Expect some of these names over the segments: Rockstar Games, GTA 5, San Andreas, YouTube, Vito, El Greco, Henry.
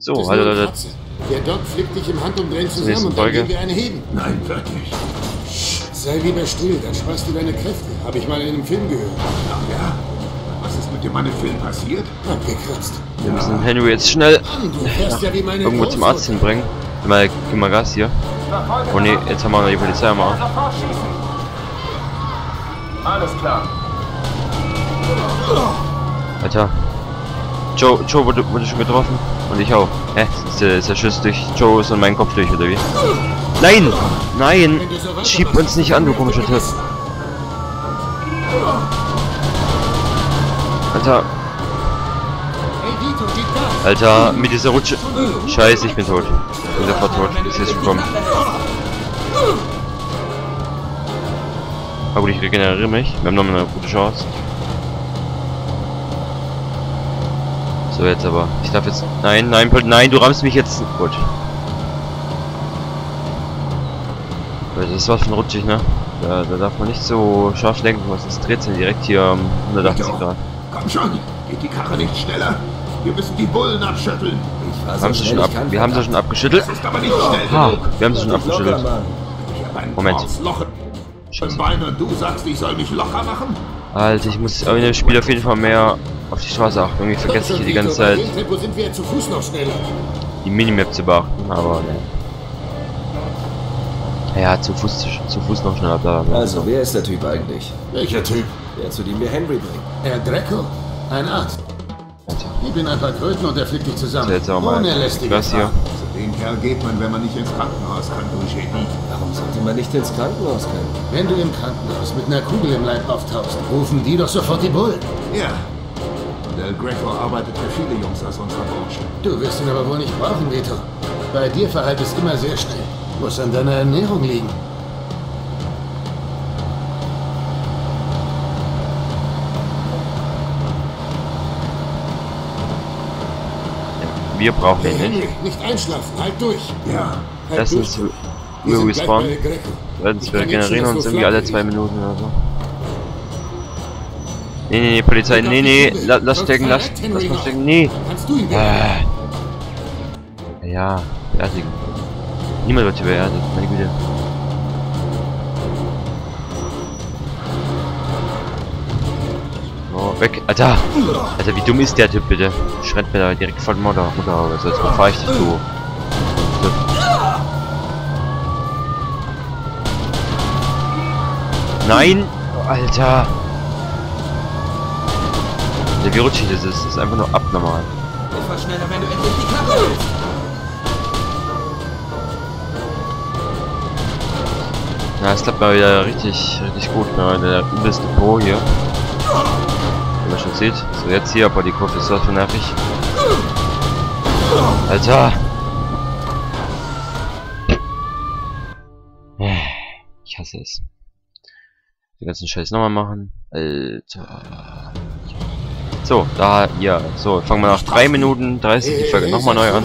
So, hallo Leute. Der Doc flickt dich im Handumdrehen zusammen und dann gehen wir eine heben. Nein, wirklich. Sei wieder still, dann sparst du deine Kräfte. Habe ich mal in einem Film gehört. Ach ja? Was ist mit dem Mann im Film passiert? Abgekratzt. Wir müssen Henry jetzt schnell irgendwo zum Arzt hinbringen. Gib mal Gas hier. Oh ne, jetzt haben wir noch die Polizei mal. Alles klar. Alter. Joe wurde schon getroffen. Und ich auch. Hä? Ist der Schuss durch Joes und meinen Kopf durch, oder wie? Nein! Nein! Schieb uns nicht an, du komischer Typ. Alter. Alter, mit dieser Rutsche. Scheiße, ich bin tot. Ich bin sofort tot. Ist jetzt gekommen. Aber gut, ich regeneriere mich. Wir haben noch eine gute Chance. So, jetzt aber. Ich darf jetzt... Nein, nein, nein, du rammst mich jetzt... Gut. Das war schon rutschig, ne? Da darf man nicht so scharf lenken, was das dreht sich direkt hier 180 Grad. Komm schon, geht die Karre nicht schneller. Wir müssen die Bullen abschütteln. Wir haben sie schon abgeschüttelt. Das ist aber nicht schnell genug. Wir haben sie schon abgeschüttelt. Moment. Und du sagst, ich soll mich locker machen? Alter, ich muss in dem Spiel auf jeden Fall mehr auf die Straße achten. Irgendwie vergesse ich hier die ganze Zeit die Minimap zu beachten, aber ne. Ja, zu Fuß noch schneller bleiben. Also, wer ist der Typ eigentlich? Welcher Typ? Der, zu dem wir Henry bringen. El Greco, ein Arzt. Ich bin ein paar Kröten und er fliegt dich zusammen. Jetzt auch mal. Was hier? Zu dem Kerl geht man, wenn man nicht ins Krankenhaus kann, du Genie. Warum sollte man nicht ins Krankenhaus können? Wenn du im Krankenhaus mit einer Kugel im Leib auftauchst, rufen die doch sofort die Bullen. Ja. Und El Greco arbeitet für viele Jungs aus unserer Branche. Du wirst ihn aber wohl nicht brauchen, Vito. Bei dir verhallt es immer sehr schnell. Muss an deiner Ernährung liegen. Wir brauchen den nicht. Nicht einschlafen, halt durch. Ja, halt das durch. Ist wir respawnen. Wir generieren uns irgendwie alle 2 Minuten oder so. Nee, nee, nee, Polizei, nee, nee, lass stecken, lass mal stecken, nee. Ja, beerdigen. Niemand wird hier beerdigt, meine Güte. Weg, Alter! Alter, wie dumm ist der Typ, bitte? Schrennt mir da direkt von Mutter runter, sonst also, verfahr ich dich, du. Nein! Alter! Der wie rutschig das ist, ist einfach nur abnormal. Schneller, wenn du endlich die Klappe willst. Na, es klappt mal wieder richtig gut, ne? Der übelste Po hier. Wie man schon sieht. So, jetzt hier, aber die Kurve ist was für nervig. Alter! Ich hasse es. Den ganzen Scheiß nochmal machen. Alter. So, da, ja. So, fangen wir nach 3 Minuten 30 die Folge nochmal neu an.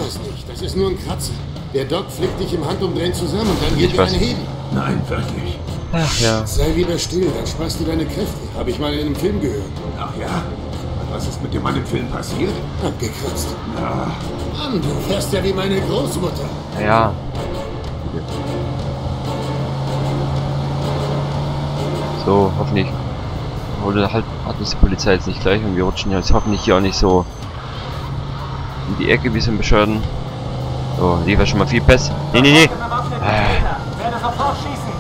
Das ist nur ein Kratzer. Der Doc flickt dich im Handumdrehen zusammen und dann geht er eine heben. Nein, wirklich. Ach ja. Sei wieder still, dann sparst du deine Kräfte. Habe ich mal in einem Film gehört. Ach ja? Was ist mit dem Mann im Film passiert? Abgekratzt. Ja. Mann, du fährst ja wie meine Großmutter. Ja. So, hoffentlich. Oder halt hat uns die Polizei jetzt nicht gleich und wir rutschen jetzt hoffentlich hier auch nicht so in die Ecke, wie es im Bescheuerten. So, die war schon mal viel besser. Nee, nee, nee. Werde sofort schießen.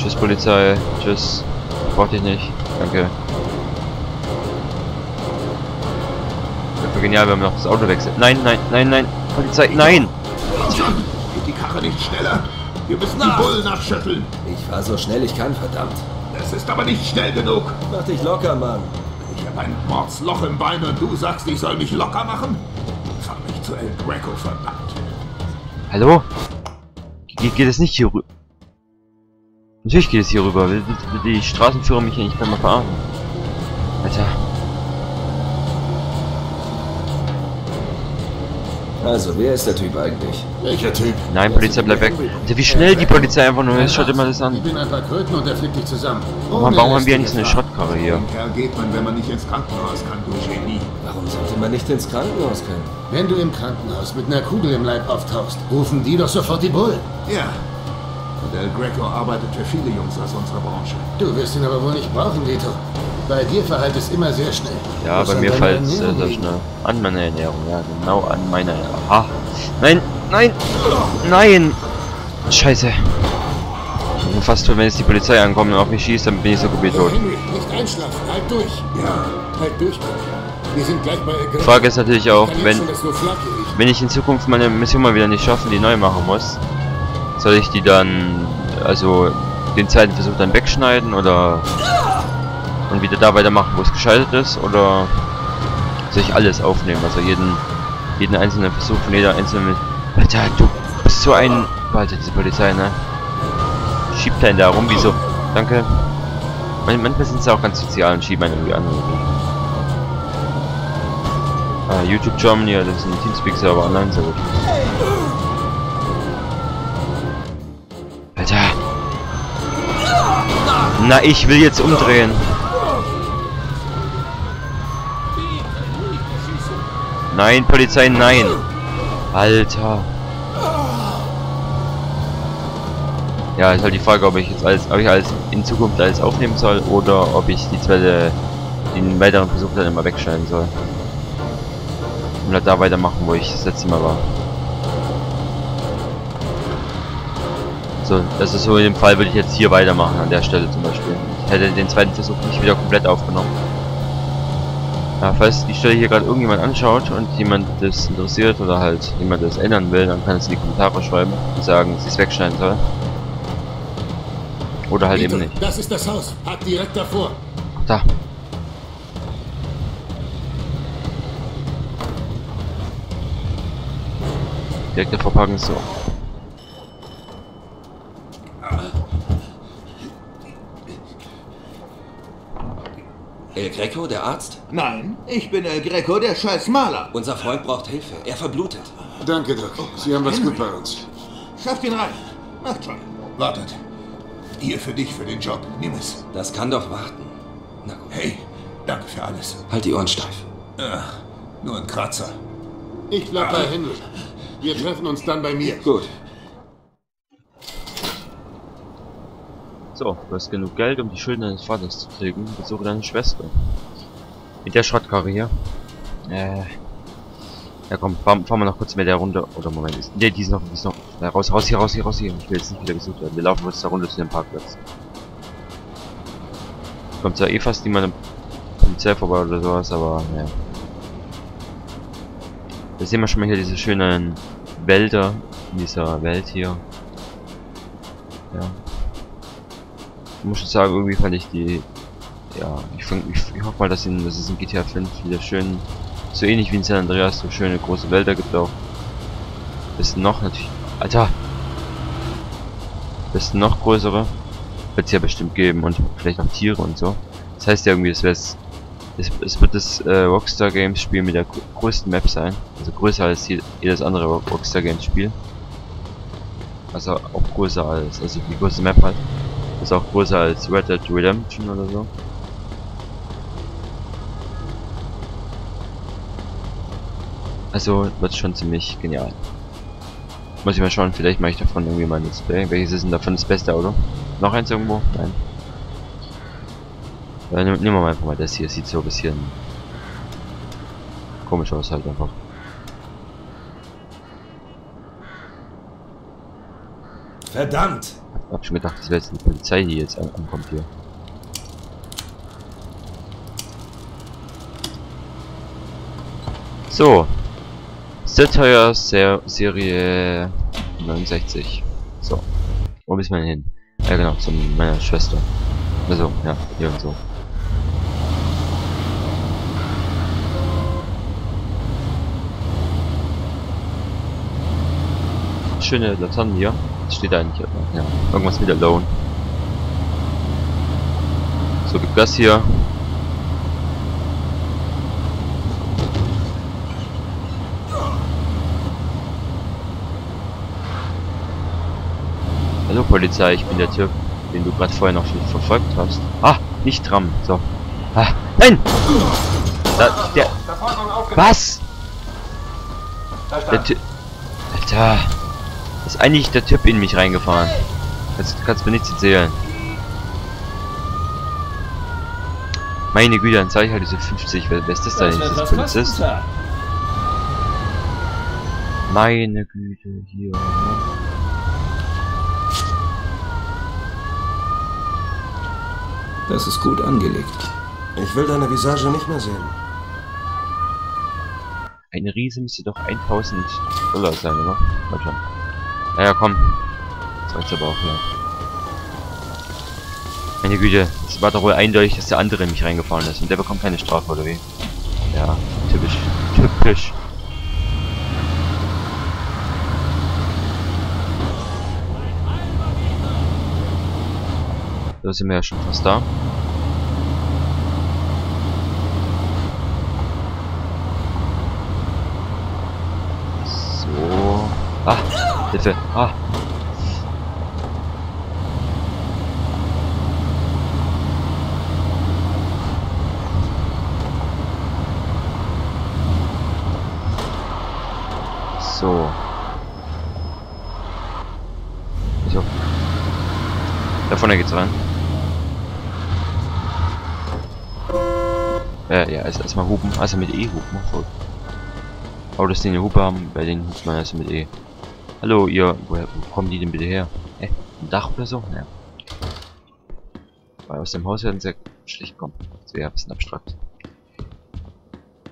Tschüss Polizei, tschüss. Brauch dich nicht, danke. Das wäre genial, wenn wir noch das Auto wechseln. Nein, nein, nein, nein, Polizei, nein! Geht die Karre nicht schneller? Wir müssen die Bullen abschütteln. Ich fahr so schnell ich kann, verdammt. Das ist aber nicht schnell genug. Mach dich locker, Mann. Ich habe ein Mordsloch im Bein und du sagst, ich soll mich locker machen? Fahr mich zu El Greco, verdammt. Hallo? Geht es nicht hier rüber? Natürlich geht es hier rüber. Die Straßenführer mich hier nicht mehr verarmen. Alter. Also, wer ist der Typ eigentlich? Welcher Typ? Nein, Polizei, bleib weg. Alter, wie schnell die Polizei einfach nur ist, schaut immer das an. Ich bin ein paar Kröten und der fliegt dich zusammen. Warum haben wir eigentlich eine Schrottkarre hier? Den Kerl geht man, wenn man nicht ins Krankenhaus kann, du Genie. Warum sollte man nicht ins Krankenhaus können? Wenn du im Krankenhaus mit einer Kugel im Leib auftauchst, rufen die doch sofort die Bullen. Ja. Und El Greco arbeitet für viele Jungs aus unserer Branche. Du wirst ihn aber wohl nicht brauchen, Vito. Bei dir verhallt es immer sehr schnell. Ja, bei mir verhallt es sehr, sehr schnell. An meiner Ernährung, ja, genau an meiner Ernährung. Aha. Nein, nein, nein! Scheiße. Ich bin fast, wenn jetzt die Polizei ankommt und auf mich schießt, dann bin ich so gut wie tot. Henry, nicht einschlafen, halt durch. Ja, halt durch. Wir sind gleich bei El Greco. Die Frage ist natürlich auch, wenn ich in Zukunft meine Mission mal wieder nicht schaffen, die neu machen muss, soll ich die dann, also den zweiten Versuch dann wegschneiden oder und wieder da weitermachen, wo es gescheitert ist, oder soll ich alles aufnehmen, also jeden einzelnen Versuch von jeder einzelnen... Alter, du bist so ein... Alter, diese Polizei, ne? Schiebt einen da rum, wieso? Danke. Manchmal sind sie auch ganz sozial und schieben einen irgendwie an. Ah, YouTube Germany, ja, das ist ein Teamspeak-Server, online, sehr gut. Alter. Na, ich will jetzt umdrehen. Nein, Polizei, nein! Alter! Ja, ist halt die Frage, ob ich jetzt alles in Zukunft alles aufnehmen soll oder ob ich die zweite, den weiteren Versuch dann immer wegschneiden soll. Und da weitermachen, wo ich das letzte Mal war. So, das ist so in dem Fall, würde ich jetzt hier weitermachen, an der Stelle zum Beispiel. Ich hätte den zweiten Versuch nicht wieder komplett aufgenommen. Ja, falls die Stelle hier gerade irgendjemand anschaut und jemand das interessiert oder halt jemand das ändern will, dann kann es in die Kommentare schreiben und sagen, dass ich es wegschneiden soll. Oder halt Vito, eben nicht. Das ist das Haus, park direkt davor. Da. Direkt davor parken ist so. El Greco, der Arzt? Nein, ich bin El Greco, der Scheißmaler. Unser Freund braucht Hilfe. Er verblutet. Danke, Doc. Sie haben was gut bei uns. Schafft ihn rein. Macht schon. Wartet. Ihr für dich, für den Job. Nimm es. Das kann doch warten. Na gut. Hey, danke für alles. Halt die Ohren steif. Ach, nur ein Kratzer. Ich bleib bei Henry. Wir treffen uns dann bei mir. Gut. So, du hast genug Geld, um die Schulden deines Vaters zu tilgen. Besuche deine Schwester. Mit der Schrottkarre hier. Ja komm, fahren wir noch kurz mit der Runde. Oder Moment, ist... Ne, die ist noch... Na, raus hier. Ich will jetzt nicht wieder gesucht werden. Wir laufen jetzt da runter zu dem Parkplatz. Kommt zwar eh fast niemand am Polizei vorbei oder sowas, aber ja. Da sehen wir schon mal hier diese schönen Wälder. In dieser Welt hier. Ja. Ich muss schon sagen, irgendwie fand ich die... Ja, ich hoffe mal, dass es in GTA 5 wieder schön... So ähnlich wie in San Andreas, so schöne große Wälder gibt auch. Bisschen noch natürlich... Alter! Bisschen noch größere. Wird es ja bestimmt geben und vielleicht auch Tiere und so. Das heißt ja irgendwie, es wird das Rockstar Games Spiel mit der größten Map sein. Also größer als jedes andere Rockstar Games Spiel. Also auch größer als... Also die größte Map halt. Ist auch größer als Red Dead Redemption oder so. Also wird schon ziemlich genial. Muss ich mal schauen, vielleicht mache ich davon irgendwie mal ein Display. Welches ist denn davon das beste Auto? Noch eins irgendwo? Nein. Ja, nehmen wir mal einfach mal das hier. Sieht so ein bisschen komisch aus halt einfach. Verdammt! Hab schon gedacht, das wäre jetzt die Polizei, die jetzt ankommt hier. So. Satire Serie 69. So. Wo müssen wir hin? Ja genau, zu meiner Schwester. Also, ja, hier und so. Schöne Laternen hier. Steht da eigentlich ja, irgendwas mit Alone. So gibt das hier. Hallo Polizei, ich bin der Typ, den du gerade vorher noch verfolgt hast. Ah, nicht Tram. So. Ah, nein! Da, der... Was? Der Typ... Alter. Ist eigentlich der Typ in mich reingefahren. Kannst mir nichts erzählen. Meine Güte, dann zeige ich halt diese 50. Wer ist das da eigentlich? Ist das Polizist? Meine Güte, hier. Das ist gut angelegt. Ich will deine Visage nicht mehr sehen. Ein Riese müsste doch 1000 Dollar sein, oder? Warte schon. Naja, komm. Das reicht aber auch, ja. Meine Güte, es war doch wohl eindeutig, dass der andere in mich reingefahren ist. Und der bekommt keine Strafe, oder wie? Ja, typisch. Typisch. Da sind wir ja schon fast da. So. Ah, Hilfe. Ah. So. Also. Da vorne geht's rein. Ja, also erstmal hupen. Also mit E hupen. Voll. Aber dass die eine Hupe haben, bei denen hupt man also mit E. Hallo, ihr. Woher kommen die denn bitte her? Ein Dach oder so? Ja. Weil aus dem Haus werden sehr schlecht kommen. Das wäre ein bisschen abstrakt.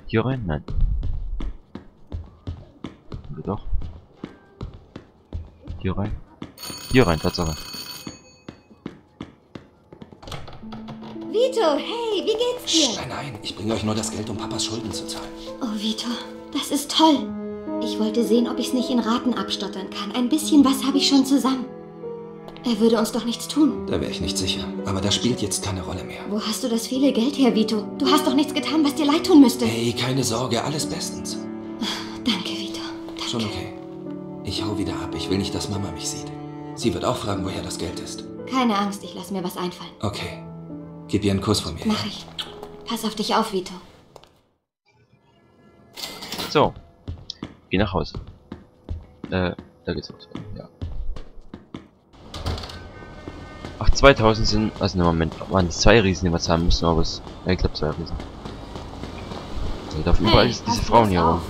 Hier rein? Nein. Oder doch? Hier rein? Hier rein, Tatsache. Vito, hey, wie geht's dir? Psst, nein, nein, ich bringe euch nur das Geld, um Papas Schulden zu zahlen. Oh, Vito, das ist toll. Ich wollte sehen, ob ich es nicht in Raten abstottern kann. Ein bisschen was habe ich schon zusammen. Er würde uns doch nichts tun. Da wäre ich nicht sicher, aber das spielt jetzt keine Rolle mehr. Wo hast du das viele Geld her, Vito? Du hast doch nichts getan, was dir leid tun müsste. Hey, keine Sorge, alles bestens. Danke, Vito, danke. Schon okay. Ich hau wieder ab, ich will nicht, dass Mama mich sieht. Sie wird auch fragen, woher das Geld ist. Keine Angst, ich lasse mir was einfallen. Okay. Gib ihr einen Kuss von mir. Mach ich. Pass auf dich auf, Vito. So. Geh nach Hause. Da geht's los. Ja. Ach, 2000 sind... Also, ne, Moment. Waren es 2 Riesen, die wir zahlen müssen, aber es... Ja, ich glaube 2 Riesen. Da darf überall diese Frauen hier rum.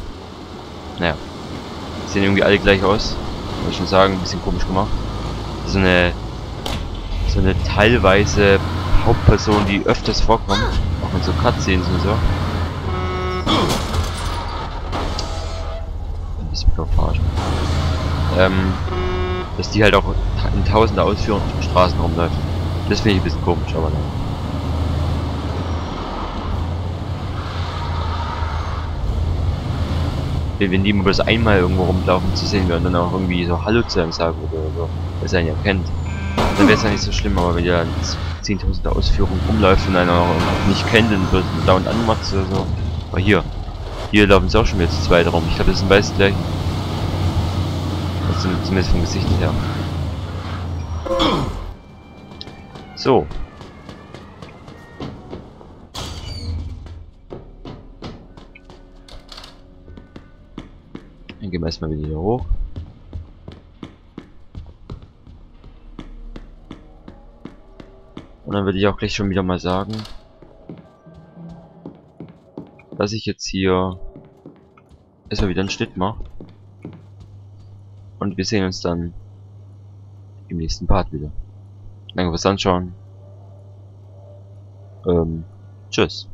Naja. Die sehen irgendwie alle gleich aus. Wollte ich schon sagen, ein bisschen komisch gemacht. So eine teilweise... Hauptperson, die öfters vorkommt, auch mit so Cutscenes und so. Ein bisschen verarschen. Dass die halt auch in tausender Ausführung auf den Straßen rumläuft. Das finde ich ein bisschen komisch, aber nein. Wenn die bloß einmal irgendwo rumlaufen zu sehen werden und dann auch irgendwie so Hallo zu einem sagen oder so, weil sie einen ja kennt. Dann wäre es ja nicht so schlimm, aber wenn ihr dann 10.000 Ausführungen rumläuft und einer auch nicht kennt, dann wird man dauernd anmacht oder so. Aber hier laufen sie auch schon wieder zu zweit rum. Ich glaube, das sind beides gleich. Also zumindest vom Gesicht her. So. Dann gehen wir erstmal wieder hier hoch. Und dann würde ich auch gleich schon wieder mal sagen, dass ich jetzt hier erstmal wieder einen Schnitt mache. Und wir sehen uns dann im nächsten Part wieder. Danke fürs Anschauen. Tschüss.